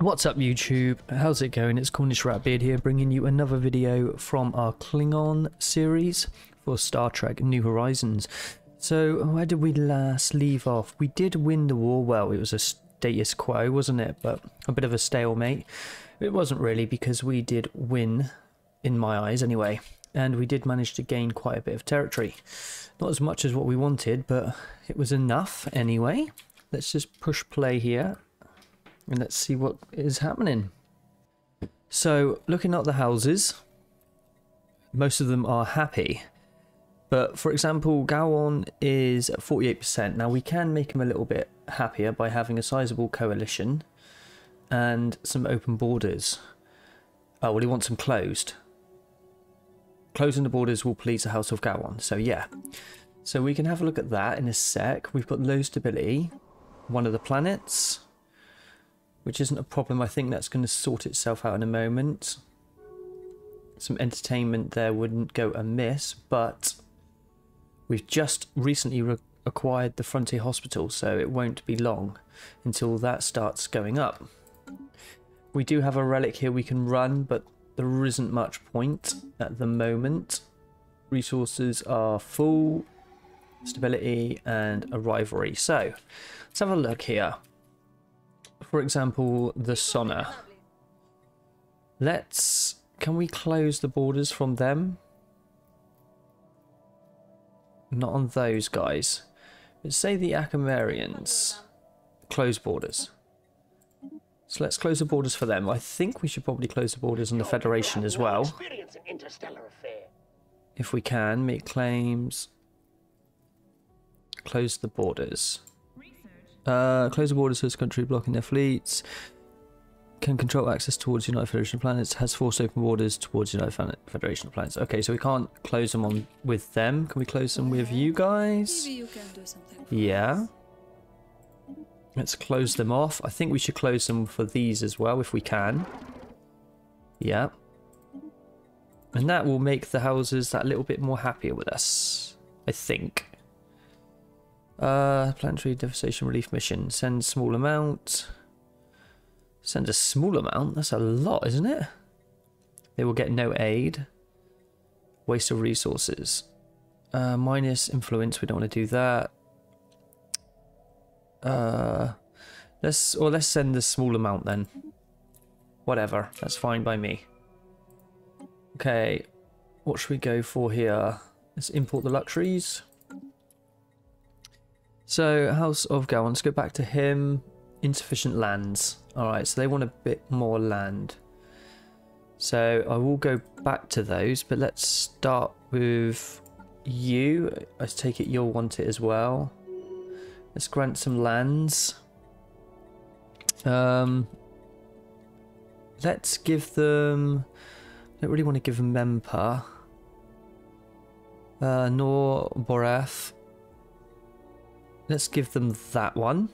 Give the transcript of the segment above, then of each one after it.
What's up YouTube, how's it going? It's Cornish Ratbeard here, bringing you another video from our Klingon series for Star Trek New Horizons. So where did we last leave off? We did win the war, well it was a status quo wasn't it, but a bit of a stalemate. It wasn't really, because we did win, in my eyes anyway, and we did manage to gain quite a bit of territory. Not as much as what we wanted, but it was enough anyway. Let's just push play here. And let's see what is happening. So, looking at the houses, most of them are happy. But, for example, Gowon is at 48%. Now, we can make him a little bit happier by having a sizable coalition and some open borders. Oh, well, he wants them closed. Closing the borders will please the House of Gowon. So, yeah. So, we can have a look at that in a sec. We've got low stability. One of the planets, which isn't a problem. I think that's going to sort itself out in a moment. Some entertainment there wouldn't go amiss, but we've just recently acquired the Frontier Hospital, so it won't be long until that starts going up. We do have a relic here we can run, but there isn't much point at the moment. Resources are full, stability and a rivalry. So let's have a look here. For example, the Son'a. Can we close the borders from them? Not on those guys. But say the Akaamarians. Close borders. So let's close the borders for them. I think we should probably close the borders on the Federation as well. If we can, make claims. Close the borders. Close the borders to this country, blocking their fleets. Can control access towards United Federation of Planets. Has forced open borders towards United Federation of Planets. Okay, so we can't close them on with them. Can we close them with you guys? Maybe you can do something for us. Let's close them off. I think we should close them for these as well, if we can. Yeah. And that will make the houses that little bit more happier with us, I think. Planetary devastation relief mission. Send small amount. Send a small amount. That's a lot, isn't it? They will get no aid. Waste of resources. Minus influence. We don't want to do that. Let's send the small amount then. Whatever. That's fine by me. Okay. What should we go for here? Let's import the luxuries. So, House of Gowon, let's go back to him. Insufficient lands. Alright, so they want a bit more land. So, I will go back to those, but let's start with you. I take it you'll want it as well. Let's grant some lands. Let's give them... I don't really want to give them Mempa. Nor Boreth. Let's give them that one.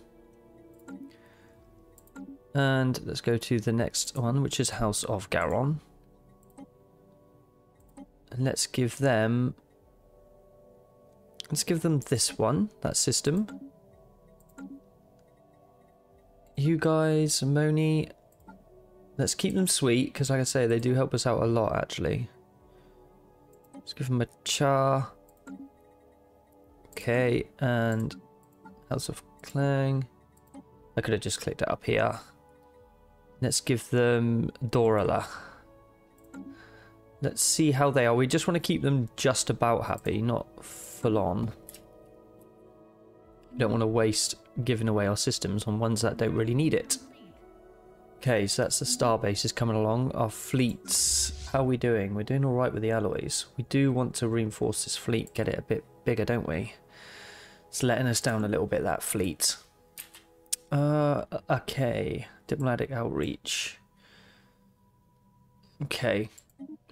And let's go to the next one, which is House of Garon. And let's give them... let's give them this one, that system. You guys, Moni... let's keep them sweet, because like I say, they do help us out a lot, actually. Let's give them a char. Okay, and... House of Clang. I could have just clicked it up here. Let's give them Dorala. Let's see how they are. We just want to keep them just about happy, not full on. Don't want to waste giving away our systems on ones that don't really need it. Okay, so that's the star bases coming along. Our fleets. How are we doing? We're doing alright with the alloys. We do want to reinforce this fleet, get it a bit bigger, don't we? It's letting us down a little bit, that fleet. Okay. Diplomatic outreach. Okay.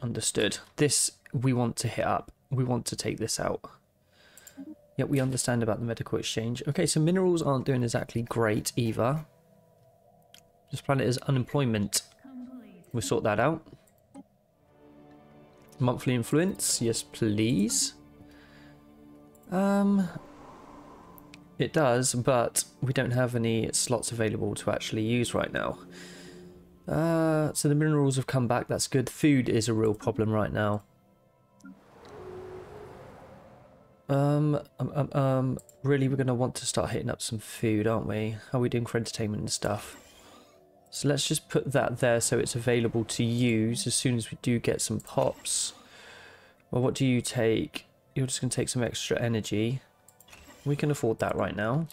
Understood. This we want to hit up. We want to take this out. Yet we understand about the medical exchange. Okay, so minerals aren't doing exactly great either. This planet is unemployment. We'll sort that out. Monthly influence. Yes, please. It does, but we don't have any slots available to actually use right now. So the minerals have come back, that's good. Food is a real problem right now. Really, we're going to want to start hitting up some food, aren't we? How are we doing for entertainment and stuff? So let's just put that there so it's available to use as soon as we do get some pops. Well, what do you take? You're just going to take some extra energy. We can afford that right now.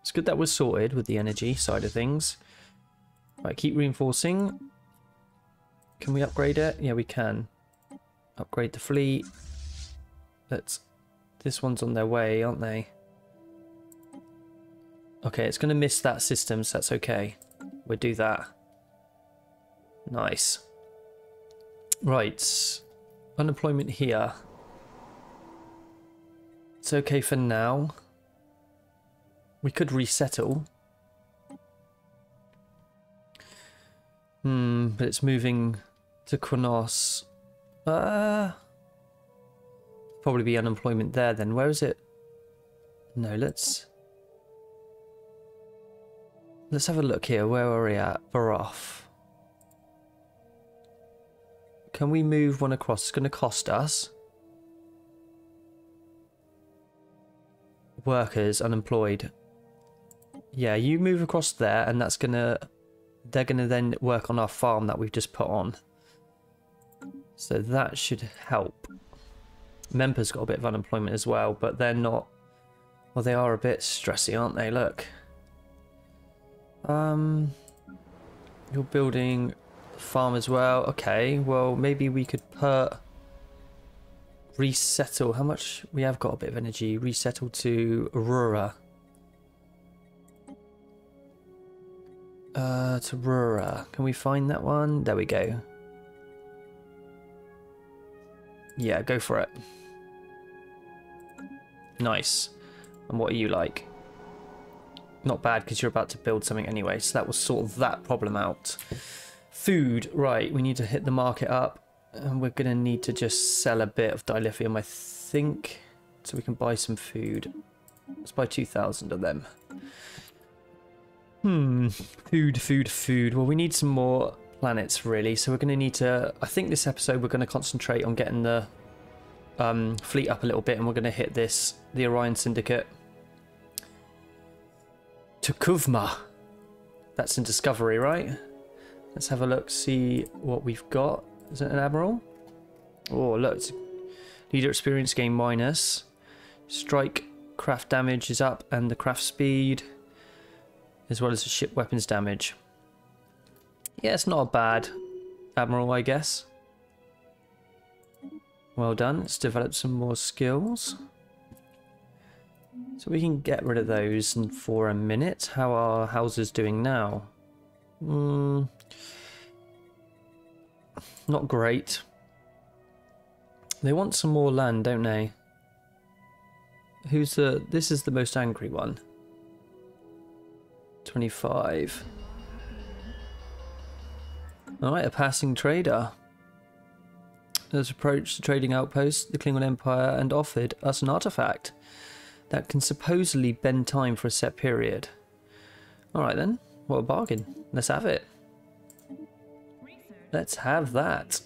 It's good that we're sorted with the energy side of things. Right, keep reinforcing. Can we upgrade it? Yeah, we can. Upgrade the fleet. Let's... This one's on their way, aren't they? Okay, it's going to miss that system, so that's okay. We'll do that. Nice. Right. Unemployment here. It's okay for now. We could resettle. But it's moving to Qo'noS. Probably be unemployment there then. Where is it? No, let's have a look here. Where are we at? Varoff. Can we move one across? It's going to cost us. Workers, unemployed. Yeah, you move across there and that's going to... They're going to then work on our farm that we've just put on. So that should help. Mempa's got a bit of unemployment as well, but they're not... Well, they are a bit stressy, aren't they? Look. You're building a farm as well. Okay, well, maybe we could put... Resettle. How much? We have got a bit of energy. Resettle to Aurora. To Aurora. Can we find that one? There we go. Yeah, go for it. Nice. And what are you like? Not bad, because you're about to build something anyway, so that will sort that problem out. Food. Right, we need to hit the market up. And we're going to need to just sell a bit of dilithium, I think. So we can buy some food. Let's buy 2,000 of them. Food, food, food. Well, we need some more planets, really. So we're going to need to... I think this episode we're going to concentrate on getting the fleet up a little bit. And we're going to hit this, the Orion Syndicate. Tukuvma. That's in Discovery, right? Let's have a look, see what we've got. Is it an admiral? Oh, look. It's leader experience gain minus. Strike craft damage is up and the craft speed. As well as the ship weapons damage. Yeah, it's not a bad admiral, I guess. Well done. Let's develop some more skills. So we can get rid of those in for a minute. How are houses doing now? Not great. They want some more land, don't they? Who's the... This is the most angry one. 25. Alright, a passing trader. Let's approach the trading outpost, the Klingon Empire, and offered us an artifact that can supposedly bend time for a set period. Alright then, what a bargain. Let's have it. Let's have that.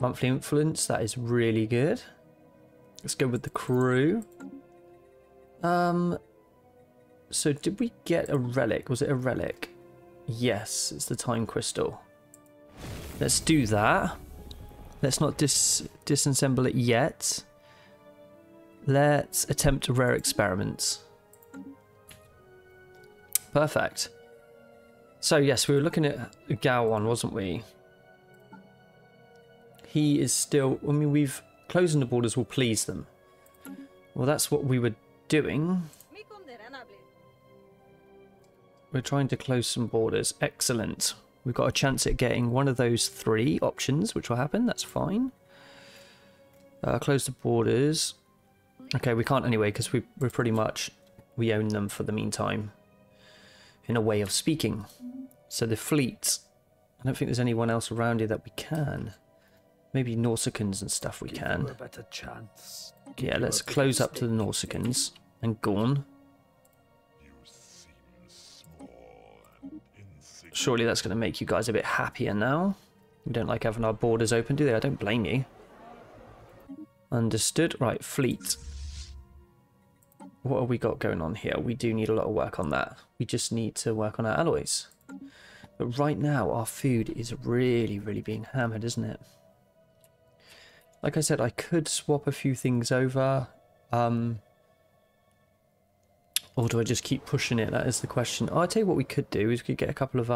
Monthly influence, that is really good. Let's go with the crew. So did we get a relic? Was it a relic? Yes, it's the time crystal. Let's do that. Let's not disassemble it yet. Let's attempt rare experiments. Perfect. So yes, we were looking at Gowon, wasn't we? He is still... I mean, we've... Closing the borders will please them. Well, that's what we were doing. We're trying to close some borders. Excellent. We've got a chance at getting one of those three options, which will happen. That's fine. Close the borders. Okay, we can't anyway, because we're pretty much... We own them for the meantime. In a way of speaking. So the fleet, I don't think there's anyone else around here that we can. Maybe Norsicans and stuff we can. A better chance. Yeah, let's close up to the Norsicans and Gorn. You seem small and Surely that's going to make you guys a bit happier now. We don't like having our borders open, do they? I don't blame you. Understood. Right, fleet. What have we got going on here? We do need a lot of work on that. We just need to work on our alloys. But right now, our food is really, really being hammered, isn't it? Like I said, I could swap a few things over. Or do I just keep pushing it? That is the question. Oh, I'll tell you what we could do is we could get a couple of...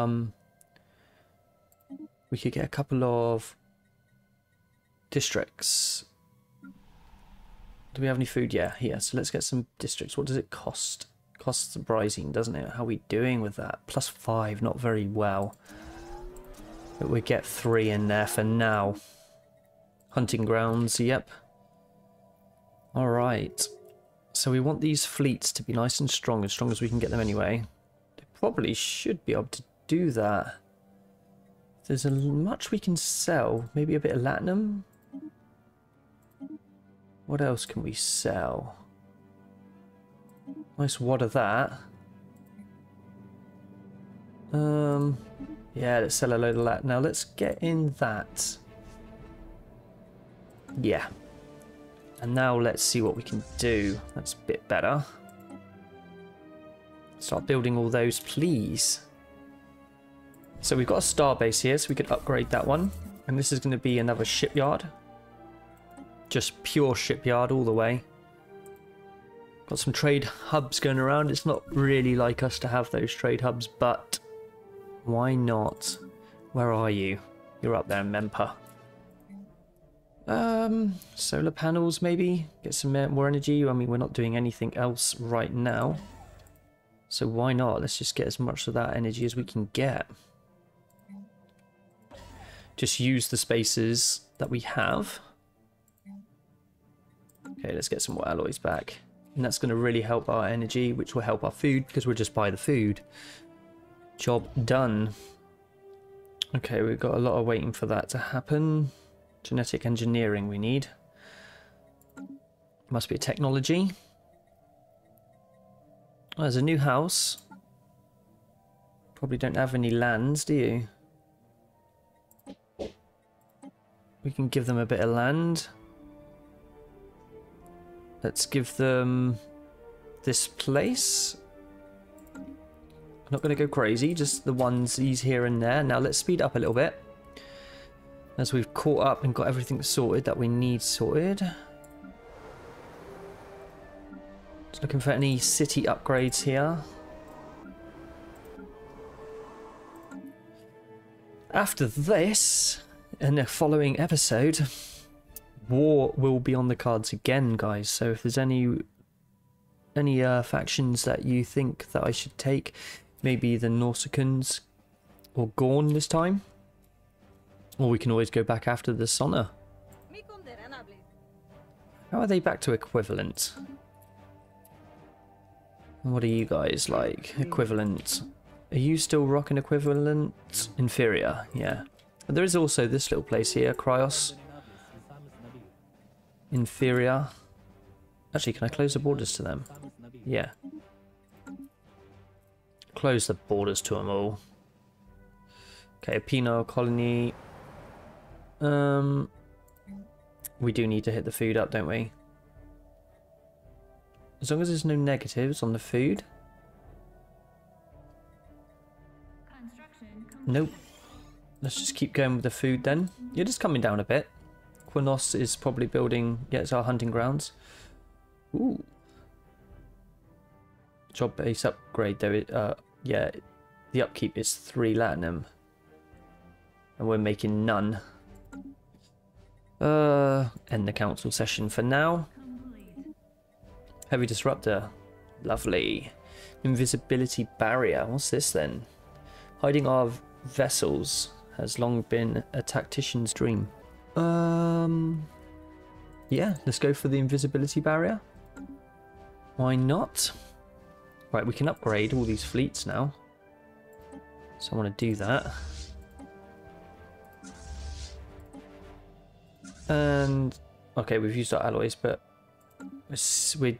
We could get a couple of districts. Do we have any food? Yeah, here. So let's get some districts. What does it cost? Costs Rhizine, doesn't it? How are we doing with that? Plus 5, not very well. But we get 3 in there for now. Hunting grounds, yep. Alright. So we want these fleets to be nice and strong, as strong as we can get them anyway. They probably should be able to do that. There's much we can sell. Maybe a bit of Latinum. What else can we sell? Nice wad of that. Yeah, let's sell a load of that. Now let's get in that. Yeah. And now let's see what we can do. That's a bit better. Start building all those, please. So we've got a star base here, so we could upgrade that one. And this is going to be another shipyard. Just pure shipyard all the way. Got some trade hubs going around. It's not really like us to have those trade hubs, but why not? Where are you? You're up there in Mempa. Solar panels maybe? Get some more energy. I mean, we're not doing anything else right now. So why not? Let's just get as much of that energy as we can get. Just use the spaces that we have. Okay, let's get some more alloys back. And that's going to really help our energy, which will help our food, because we'll just buy the food. Job done. Okay, we've got a lot of waiting for that to happen. Genetic engineering we need. Must be a technology. Oh, there's a new house. Probably don't have any lands, do you? We can give them a bit of land. Let's give them this place. I'm not going to go crazy, just the ones these here and there. Now let's speed up a little bit. As we've caught up and got everything sorted that we need sorted. Just looking for any city upgrades here. After this, in the following episode... War will be on the cards again, guys, so if there's any factions that you think that I should take, maybe the Norsicans or Gorn this time, or we can always go back after the Son'a. How are they back to equivalent? What are you guys like? Equivalent. Are you still rocking equivalent? Inferior, yeah. But there is also this little place here, Kryos Inferior. Actually, can I close the borders to them? Yeah. Close the borders to them all. Okay, a penal colony. We do need to hit the food up, don't we? As long as there's no negatives on the food. Nope. Let's just keep going with the food then. You're just coming down a bit. Qo'noS is probably building, yeah, it's our hunting grounds. Ooh. Job base upgrade though, yeah, the upkeep is 3 Latinum. And we're making none. End the council session for now. Heavy disruptor. Lovely. Invisibility barrier. What's this then? Hiding our vessels has long been a tactician's dream. Yeah, let's go for the invisibility barrier. Why not? Right, we can upgrade all these fleets now. So I want to do that. And okay, we've used our alloys, but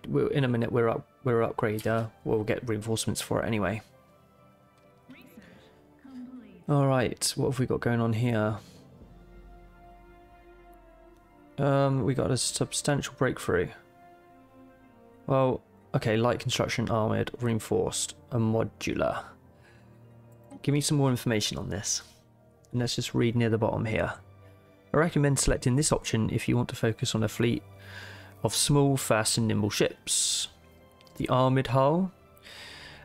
we're in a minute. We're upgrade. We'll get reinforcements for it anyway. Alright, what have we got going on here? We got a substantial breakthrough. Well, okay, light construction, armoured, reinforced, a modular. Give me some more information on this. And let's just read near the bottom here. I recommend selecting this option if you want to focus on a fleet of small, fast and nimble ships. The armoured hull.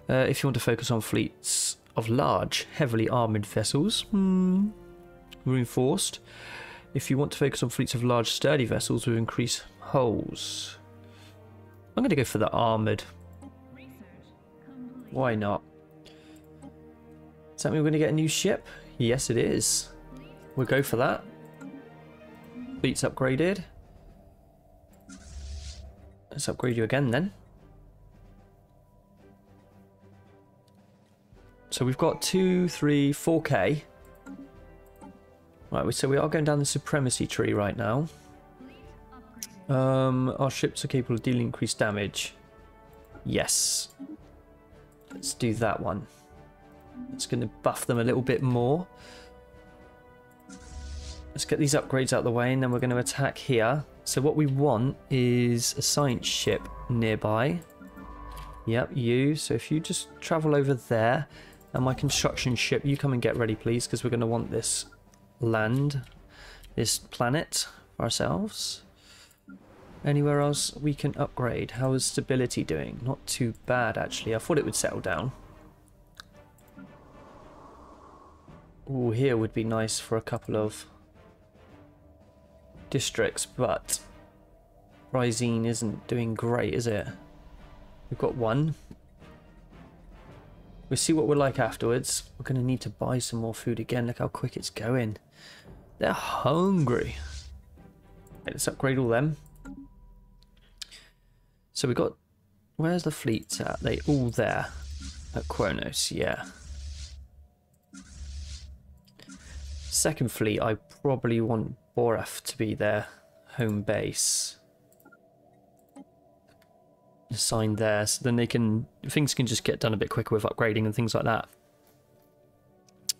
If you want to focus on fleets of large, heavily armoured vessels. Reinforced. If you want to focus on fleets of large, sturdy vessels with increased hulls. I'm going to go for the armoured. Why not? Does that mean we're going to get a new ship? Yes, it is. We'll go for that. Fleet's upgraded. Let's upgrade you again then. So we've got 2, 3, 4k. Right, so we are going down the supremacy tree right now. Our ships are capable of dealing increased damage. Yes. Let's do that one. It's going to buff them a little bit more. Let's get these upgrades out of the way and then we're going to attack here. So what we want is a science ship nearby. Yep, you. So if you just travel over there and my construction ship, you come and get ready please, because we're going to want this land, this planet for ourselves. Anywhere else we can upgrade. How is stability doing? Not too bad actually. I thought it would settle down. Ooh, here would be nice for a couple of districts, but Rhizine isn't doing great, is it? We've got one. We'll see what we're like afterwards. We're going to need to buy some more food again. Look how quick it's going. They're hungry. Right, let's upgrade all them. So we got... Where's the fleets at? They all there. At Qo'noS, yeah. Second fleet, I probably want Boreth to be their home base. Assigned there, so then they can... Things can just get done a bit quicker with upgrading and things like that.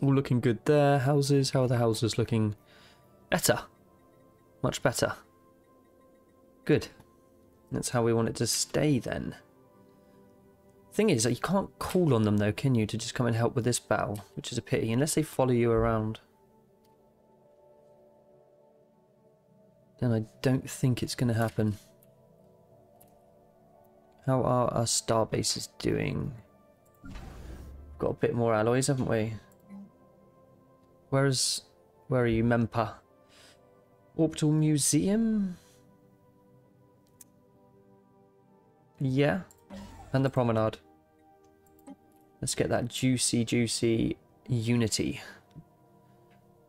All looking good there. Houses, how are the houses looking? Better. Much better. Good. That's how we want it to stay then. Thing is, you can't call on them though, can you, to just come and help with this battle, which is a pity, unless they follow you around. Then I don't think it's going to happen. How are our star bases doing? Got a bit more alloys, haven't we? Where are you, Mempa? Orbital Museum? Yeah, and the promenade. Let's get that juicy, juicy unity.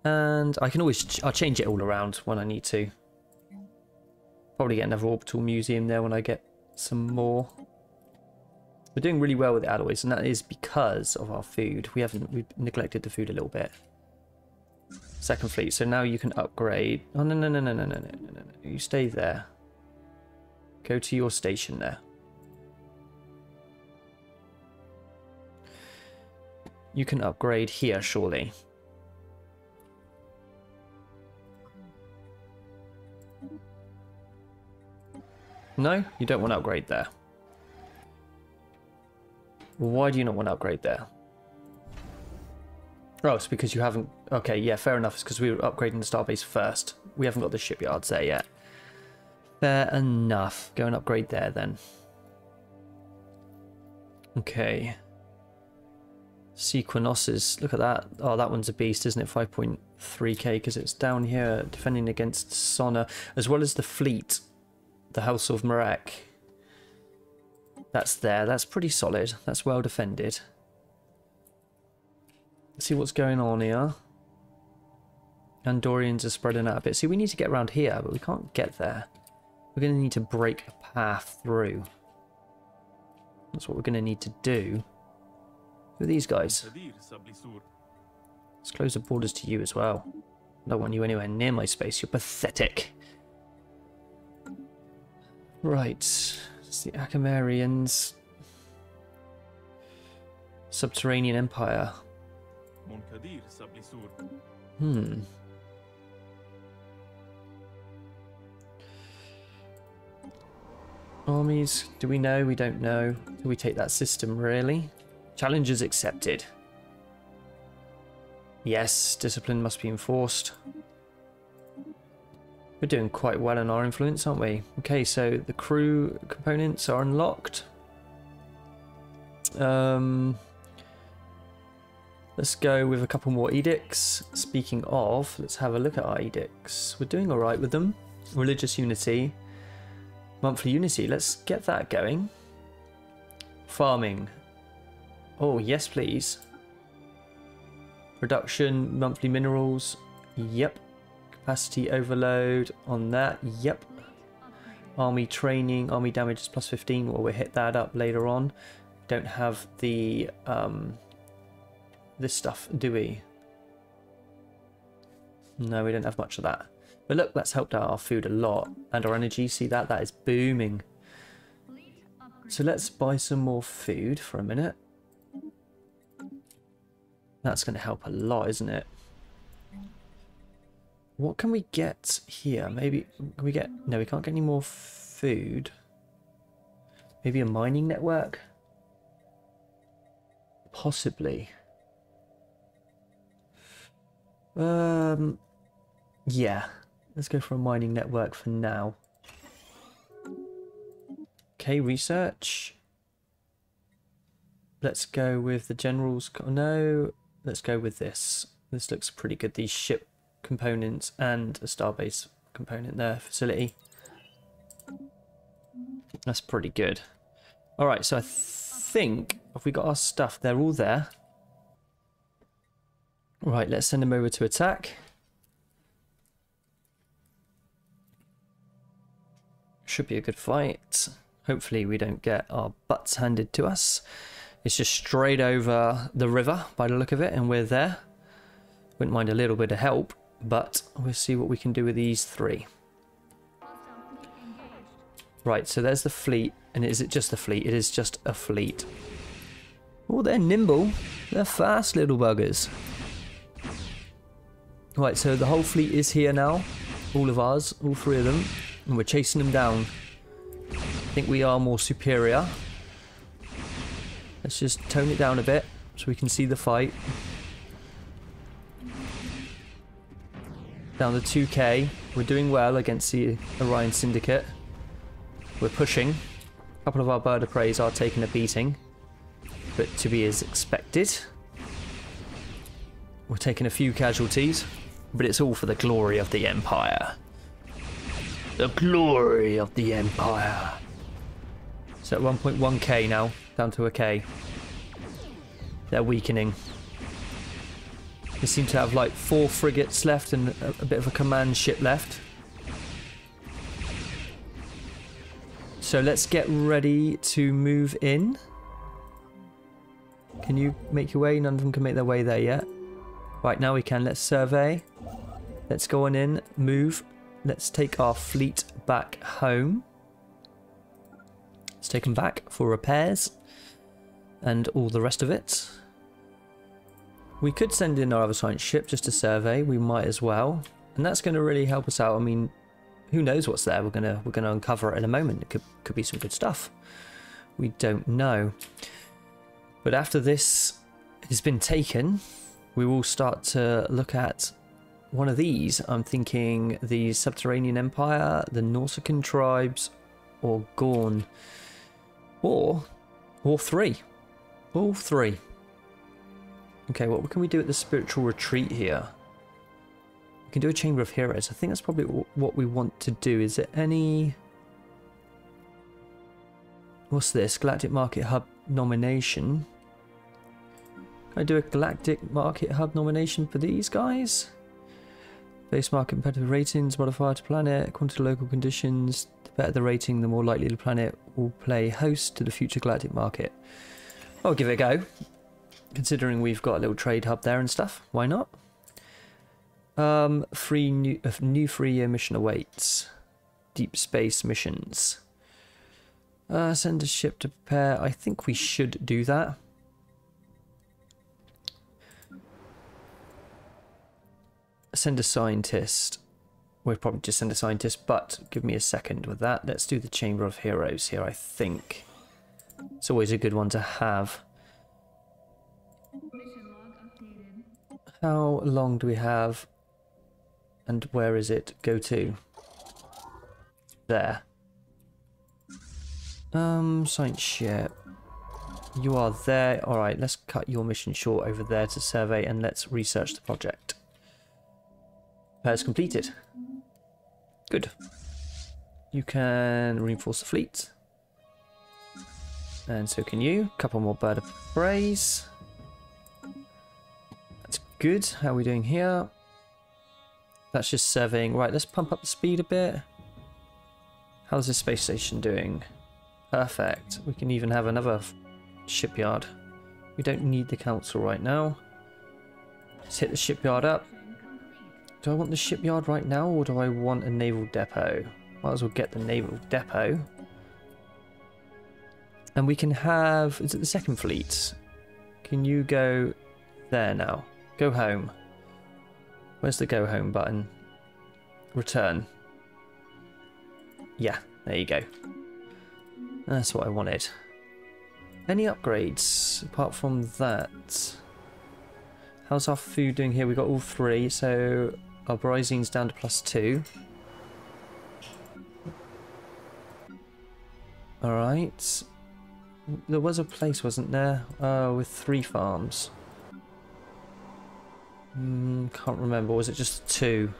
And I can always I'll change it all around when I need to. Probably get another orbital museum there when I get some more. We're doing really well with the alloys, and that is because of our food. We've neglected the food a little bit. Second fleet, so now you can upgrade. Oh no. You stay there. Go to your station there. You can upgrade here, surely. No, you don't want to upgrade there. Why do you not want to upgrade there? Oh, it's because you haven't... Okay, yeah, fair enough. It's because we were upgrading the starbase first. We haven't got the shipyards there yet. Fair enough. Go and upgrade there then. Okay. Sequinosis. Look at that. Oh, that one's a beast, isn't it? 5.3k, because it's down here defending against Son'a, as well as the fleet. The House of Marek. That's there. That's pretty solid. That's well defended. Let's see what's going on here. Andorians are spreading out a bit. See, we need to get around here, but we can't get there. We're going to need to break a path through. That's what we're going to need to do. Who are these guys? Let's close the borders to you as well. I don't want you anywhere near my space. You're pathetic. Right, it's the Akaamarians. Subterranean Empire. Hmm. Armies, do we know? We don't know. Do we take that system, really? Challenges accepted. Yes, discipline must be enforced. We're doing quite well in our influence, aren't we? Okay, so the crew components are unlocked. Let's go with a couple more edicts. Speaking of, let's have a look at our edicts. We're doing all right with them. Religious unity. Monthly unity. Let's get that going. Farming. Oh, yes, please. Production. Monthly minerals. Yep. Capacity overload on that. Yep. Army training. Army damage is plus 15. Well, we'll hit that up later on. Don't have the... this stuff, do we? No, we don't have much of that. But look, that's helped out our food a lot and our energy. See that? That is booming. So let's buy some more food for a minute. That's going to help a lot, isn't it? What can we get here? Maybe can we get... No, we can't get any more food. Maybe a mining network? Possibly. Yeah, let's go for a mining network for now. Okay, research. Let's go with the generals. No, let's go with this. This looks pretty good. These ship components and a starbase component there, facility. That's pretty good. All right, so I think have we got our stuff? They're all there. Right, let's send them over to attack. Should be a good fight. Hopefully we don't get our butts handed to us. It's just straight over the river by the look of it, and we're there. Wouldn't mind a little bit of help, but we'll see what we can do with these three. Right, so there's the fleet. And is it just the fleet? It is just a fleet. Oh, they're nimble. They're fast little buggers. Right, so the whole fleet is here now. All of ours, all three of them. And we're chasing them down. I think we are more superior. Let's just tone it down a bit so we can see the fight. Down to 2k. We're doing well against the Orion Syndicate. We're pushing. A couple of our bird of preys are taking a beating. But to be as expected. We're taking a few casualties. But it's all for the glory of the Empire. The glory of the Empire. So at 1.1k now, down to a k. They're weakening. They seem to have like 4 frigates left and a bit of a command ship left. So let's get ready to move in. Can you make your way? None of them can make their way there yet. Right, now we can. Let's survey. Let's go on in. Move. Let's take our fleet back home. Let's take them back for repairs and all the rest of it. We could send in our other science ship just to survey. We might as well. And that's going to really help us out. I mean, who knows what's there? We're going to uncover it in a moment. It could be some good stuff. We don't know. But after this has been taken, we will start to look at one of these. I'm thinking the Subterranean Empire, the Norsican tribes, or Gorn. Or all three. All three. Okay, what can we do at the spiritual retreat here? We can do a Chamber of Heroes. I think that's probably what we want to do. Is there any... What's this? Galactic Market Hub nomination. Can I do a Galactic Market Hub nomination for these guys? Base market competitive ratings, modifier to planet, according to local conditions. The better the rating, the more likely the planet will play host to the future galactic market. I'll give it a go. Considering we've got a little trade hub there and stuff, why not? New 3-year mission awaits. Deep space missions. Send a ship to prepare. I think we should do that. send a scientist. We'll probably just send a scientist, but give me a second with that. Let's do the Chamber of Heroes here, I think. It's always a good one to have. How long do we have? And where is it? Go to. There. Science share. You are there. Alright, let's cut your mission short over there to survey and let's research the project. Repairs completed. Good. You can reinforce the fleet. And so can you. Couple more bird of prey. That's good. How are we doing here? That's just surveying. Right, let's pump up the speed a bit. How's this space station doing? Perfect. We can even have another shipyard. We don't need the council right now. Let's hit the shipyard up. Do I want the shipyard right now or do I want a naval depot? Might as well get the naval depot. And we can have... Is it the second fleet? Can you go there now? Go home. Where's the go home button? Return. Yeah, there you go. That's what I wanted. Any upgrades apart from that? How's our food doing here? We got all three, so our Brizine's down to +2. Alright. There was a place, wasn't there? With 3 farms. Can't remember. Was it just 2?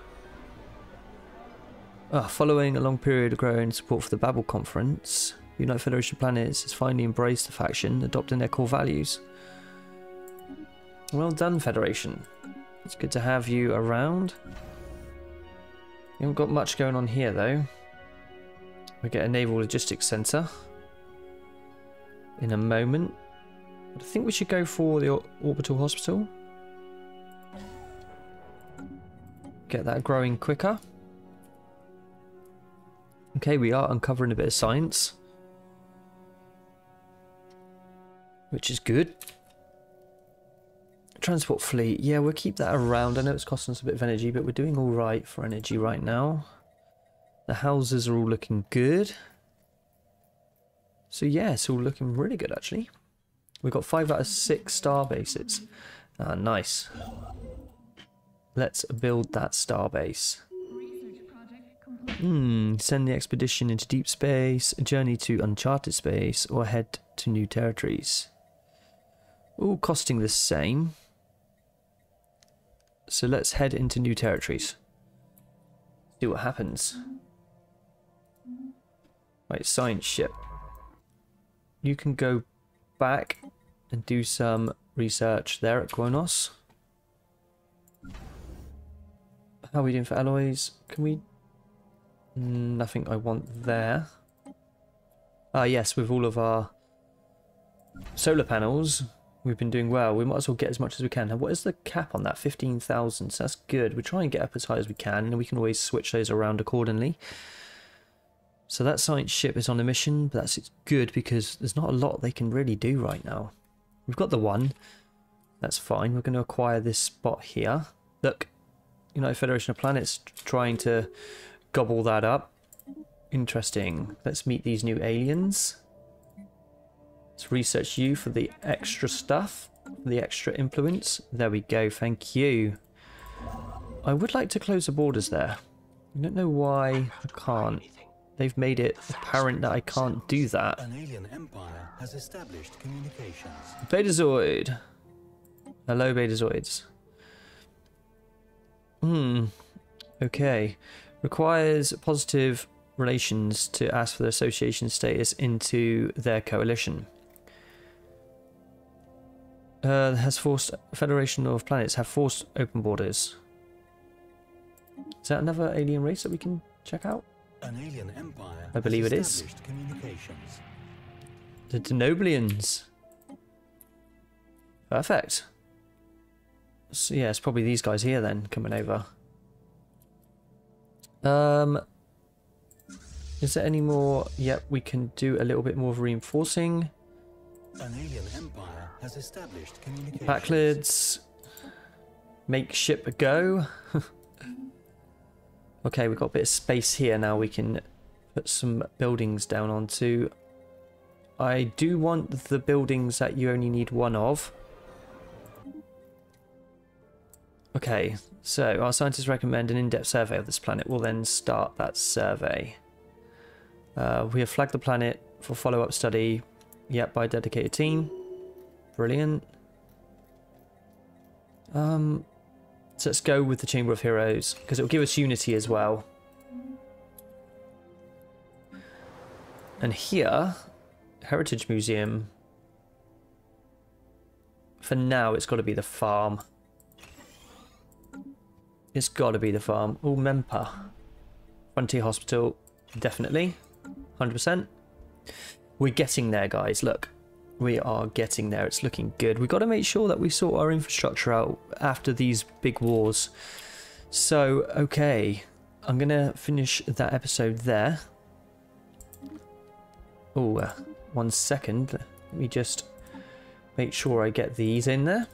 Following a long period of growing support for the Babel Conference, United Federation of Planets has finally embraced the faction, adopting their core values. Well done, Federation. It's good to have you around. We haven't got much going on here, though. We get a Naval Logistics Centre in a moment. But I think we should go for the Orbital Hospital. Get that growing quicker. Okay, we are uncovering a bit of science, which is good. Transport fleet, yeah, we'll keep that around. I know it's costing us a bit of energy, but we're doing all right for energy right now. The houses are all looking good. So yeah, it's all looking really good actually. We've got 5 out of 6 star bases. Nice. Let's build that star base. Send the expedition into deep space, a journey to uncharted space, or head to new territories. All costing the same. So let's head into new territories. See what happens. Right, science ship. You can go back and do some research there at Qo'noS. How are we doing for alloys? Can we... Nothing I want there. Yes, with all of our solar panels, we've been doing well. We might as well get as much as we can. Now, what is the cap on that? 15,000, so that's good. We'll try and get up as high as we can, and we can always switch those around accordingly. So that science ship is on a mission, but it's good because there's not a lot they can really do right now. We've got the one. That's fine. We're going to acquire this spot here. Look, United Federation of Planets trying to gobble that up. Interesting. Let's meet these new aliens. Let's research you for the extra stuff, the extra influence. There we go. Thank you. I would like to close the borders there. I don't know why I can't. They've made it apparent that I can't do that. An alien empire has established communications. Betazoid. Hello, Betazoids. Okay. Requires positive relations to ask for the association status into their coalition. Federation of Planets have forced open borders. Is that another alien race that we can check out? An alien empire. I believe it is. The Denobilians. Perfect. So yeah, it's probably these guys here then coming over. Is there any more? Yep, we can do a little bit more of reinforcing. An alien empire has established communications. Backlids. Make ship go. Okay, we've got a bit of space here now. We can put some buildings down onto. I do want the buildings that you only need one of. Okay, so our scientists recommend an in-depth survey of this planet. We'll then start that survey. We have flagged the planet for follow-up study. Yep, by a dedicated team. Brilliant. So let's go with the Chamber of Heroes, because it'll give us unity as well. And here, Heritage Museum. For now, it's got to be the farm. It's got to be the farm. Oh, Mempa. Frontier Hospital, definitely. 100%. We're getting there, guys. Look, we are getting there. It's looking good. We've got to make sure that we sort our infrastructure out after these big wars. So, okay. I'm going to finish that episode there. Oh, 1 second. Let me just make sure I get these in there.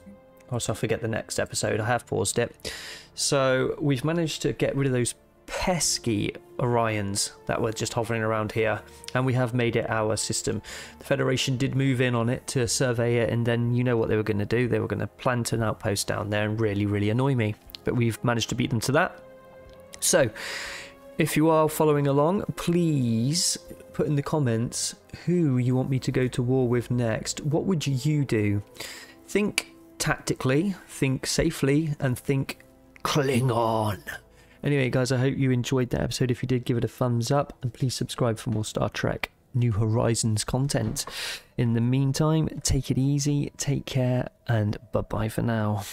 Also, I forget the next episode. I have paused it. So we've managed to get rid of those pesky Orions that were just hovering around here, and we have made it our system. The Federation did move in on it to survey it, and then you know what they were going to do. They were going to plant an outpost down there and really, really annoy me. But we've managed to beat them to that. So if you are following along, please put in the comments who you want me to go to war with next. What would you do? Think tactically, think safely, and think Klingon. Anyway, guys, I hope you enjoyed that episode. If you did, give it a thumbs up, and please subscribe for more Star Trek New Horizons content. In the meantime, take it easy, take care, and bye-bye for now.